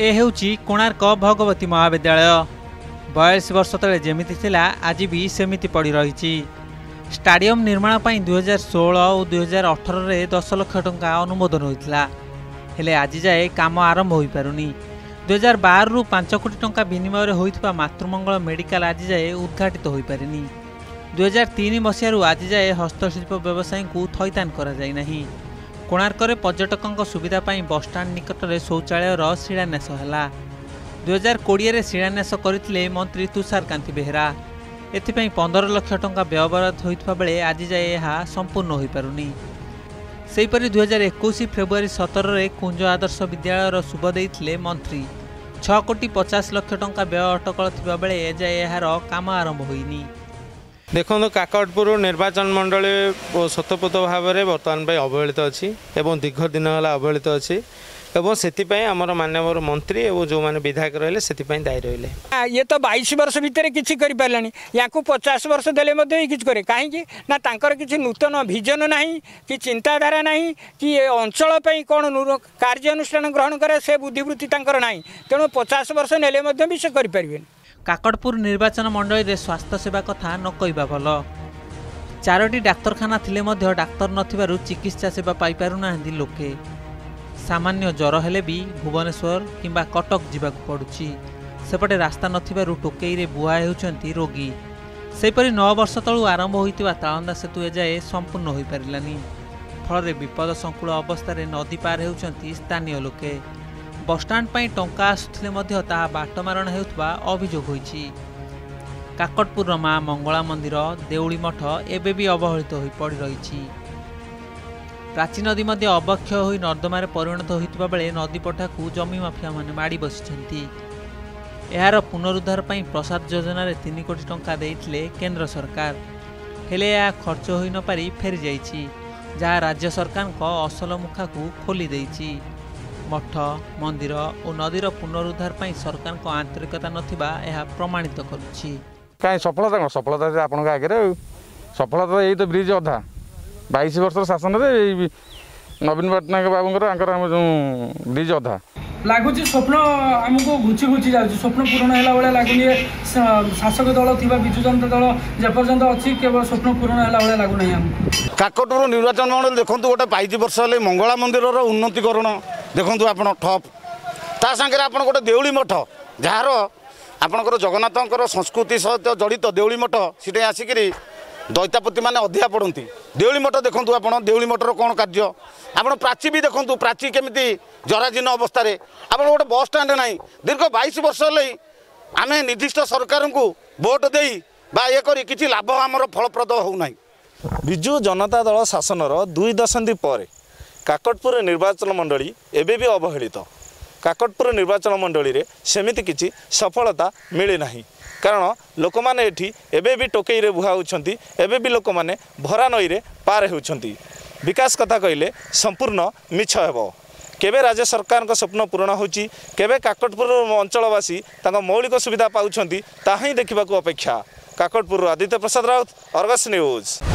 ए हेउची कोणार्क भगवती महाविद्यालय 42 वर्ष तले जेमिति थिला आज भी सेमिति पड़ी रही। स्टाडियम निर्माण पई 2016 और 2018 रे 10 लाख टंका अनुमोदन होइतला, हेले आज जाए काम आरंभ होई पारुनी। 2012 रु 5 कोटी टंका विनिमय रे होइतबा मातृमंगल मेडिकल आज जाए उद्घाटित होई पारिनी। 2003 मसीह आज जाए हस्तशिल्प व्यवसायी को थैथान कराई। कोणार्क में पर्यटकों सुविधा पर बसस्टाण निकट में शौचालय शिलान्यास है। 2020 में शिलान्यास करते मंत्री तुषार कांति बेहरा। एथपाई 15 लाख टंका व्ययबराद होता बेले आज जाए यह संपूर्ण हो पारुनी। सेहीपरि 2021 फेब्रुआरी 17 में कुंज आदर्श विद्यालय शुभ देते मंत्री। 6 कोटी 50 लाख टंका व्यय अटकल थी बेले एजाए यार काम आरंभ होनी। देखो काकटपुर निर्वाचन मंडली स्वतःपुत भाव में बर्तमान पर अवहेलित अच्छी और दीर्घ दिन है अवहेलित अच्छी और से आमर मानवर मंत्री और जो मैंने विधायक रहिले से दायी रहिले। ये तो 22 वर्ष भितर किसी करें या 50 वर्ष दे कि कहीं ना कि नूतन भिजन ना कि चिंताधारा ना कि अंचल कौन कार्यानुष्ठान ग्रहण करे से बुद्धिवृत्ति ना तेणु 50 वर्ष ने भी से करें। काकटपुर निर्वाचन मंडली रे स्वास्थ्य सेवा कथा न कहवा भल। 4टी डाक्तखाना थिले मध्य डाक्तर नथिबारु चिकित्सा सेवा पाई पारु नाहंदी लोके। सामान्य ज्वर हेले भी भुवनेश्वर किंबा कटक जीवाक पड़ुची। सेपटे रास्ता नथिबारु टोकेई रे बुआ हेउचंती रोगी। सेपरि 9 वर्ष तलु आरंभ होइतिबा तालंदा सेतु एजाए संपूर्ण होई पारिलानि। फल विपद संकुल अवस्था नदी पार हेउचंती स्थानीय लोके। बसस्टाण टंका आसुले बाटमारण होता अभियोग होती। काकटपुर माँ मंगला मंदिर देउली मठ एबे भी अवहेलित हो पड़ रही। प्राची नदी अबक्षय हो नर्दमार परिणत होता बेले नदीपठा को जमी माफिया माने माड़ी बसी। यार पुनरुद्धार पर प्रसाद योजना 3 कोटी टंका देते केंद्र सरकार, हेले यह खर्च हो नपारी फेरी जा राज्य सरकार असल मुखा को खोली देती। मठ मंदिर और नदीर पुनरुद्धार पर सरकार को आंतरिकता नथिबा यह प्रमाणित करुछि। काई सफलता न सफलता जे आपन आगे सफलता यही तो ब्रिज अधा 22 वर्ष शासन नवीन पटनायक बाबू जो ब्रिज अधा लगुच स्वप्न आमको घुची घुची जाऊँ स्वप्न पूरण है लगुनि। शासक दल थी विजु जनता दल जेपर्यंत अच्छी केवल स्वप्न पूरण है लगुना। काकटपुर निर्वाचन मंडल देखो गोटे 22 वर्ष है मंगला मंदिर उन्नतिकरण देखु आप ठप ता सागर आप गोटे देउली मठ जार आपंकर जगन्नाथ संस्कृति सहित जड़ित देउली मठ सीटे आसिक दैतापति मैंने अधिया पढ़ती। देउली मठ देखु आप देउली मठर कौन कार्य आप प्राची भी देखु प्राची केमी जराजीर्ण अवस्था आप गोटे बस स्टैंड ना दीर्घ 22 वर्ष आम निर्दिष्ट सरकार को भोट दे ये कर कि लाभ आमर फलप्रद होना। विजु जनता दल शासन 2 दशंधि पर काकटपुर निर्वाचन मंडली एबे भी अवहेलित। काकटपुर निर्वाचन मंडली रे सेमिति किछि सफलता मिले नाही कारण लोक माने एठी एबे भी टोकेई रे बुहा होउछंती एबे भी लोक माने भरा नई रे पार होउछंती। विकास कथा कहिले संपूर्ण मिछ हेबो। केबे राज्य सरकार का स्वप्न पूर्ण होउची केबे काकटपुर अंचलवासी तांका मौलिक सुविधा पाउछंती ताही देखिबाकू अपेक्षा। Kakatpur Aditya Prasad Raut, Argus news.